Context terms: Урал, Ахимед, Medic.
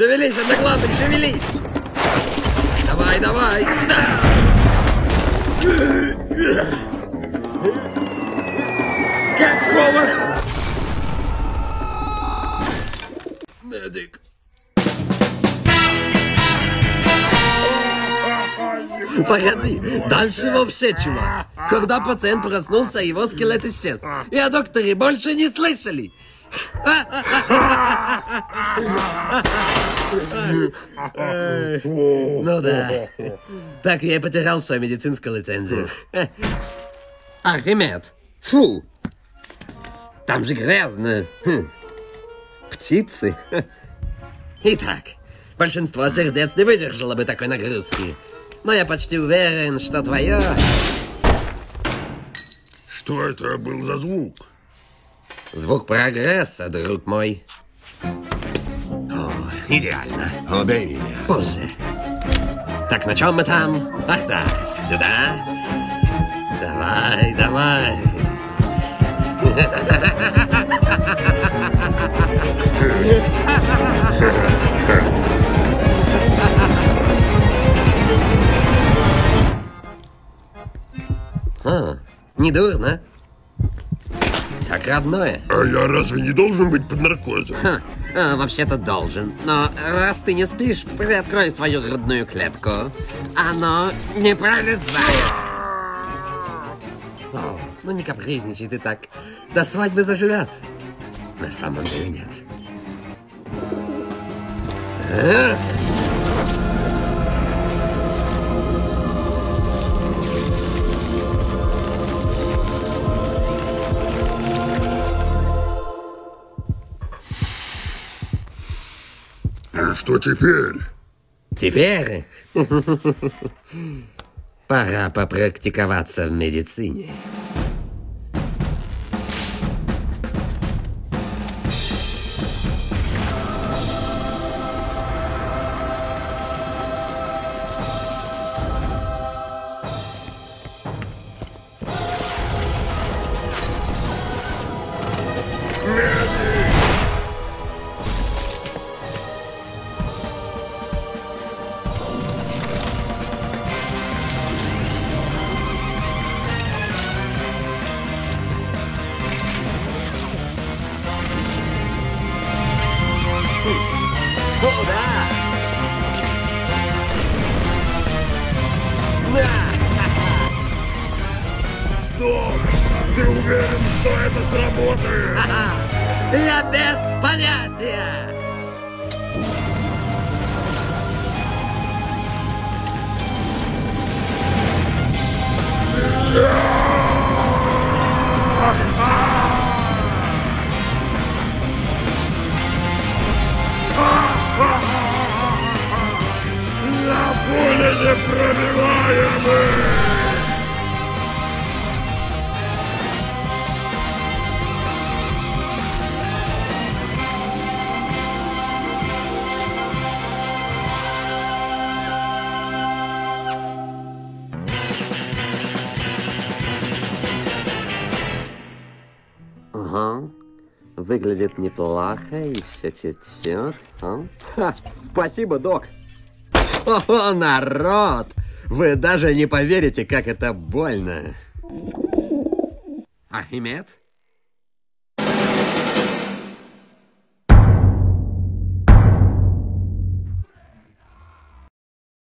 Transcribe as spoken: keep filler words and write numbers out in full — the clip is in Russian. Шевелись, одноглазый, шевелись! Давай, давай! Какого х... Медик. Погоди, дальше вообще чувак. Когда пациент проснулся, его скелет исчез. И о докторе больше не слышали. Ну да. Так я и потерял свою медицинскую лицензию. Ахимед, фу. Там же грязно. Птицы. Итак, большинство сердец не выдержало бы такой нагрузки. Но я почти уверен, что твое... Что это был за звук? Звук прогресса, друг мой. О, идеально. Обей меня. Позже. Так, на чем мы там? Ах да, сюда. Давай, давай. А, не дурно. Как родное. А я разве не должен быть под наркозом? Ха, а, вообще-то должен. Но раз ты не спишь, приоткрой свою грудную клетку. Оно не пролезает. О, ну не капризничай ты так. До свадьбы заживет. На самом деле нет. А? Что теперь? Теперь? Пора попрактиковаться в медицине. Ты уверен, что это сработает? Ага. Я без понятия! На поле непробиваемый! Выглядит неплохо, еще чуть-чуть. А? Спасибо, док. О, народ! Вы даже не поверите, как это больно. Ахимед?